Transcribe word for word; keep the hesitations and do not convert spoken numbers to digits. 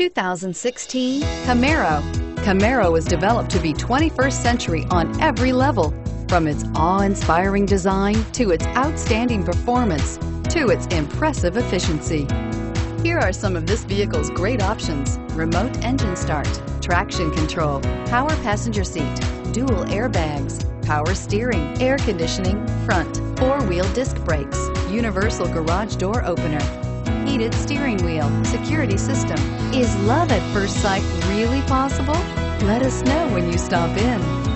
two thousand sixteen Camaro. Camaro is developed to be twenty-first century on every level, from its awe-inspiring design to its outstanding performance to its impressive efficiency. Here are some of this vehicle's great options: remote engine start, traction control, power passenger seat, dual airbags, power steering, air conditioning, front, four-wheel disc brakes, universal garage door opener, heated steering wheel, security system. Is love at first sight really possible? Let us know when you stop in.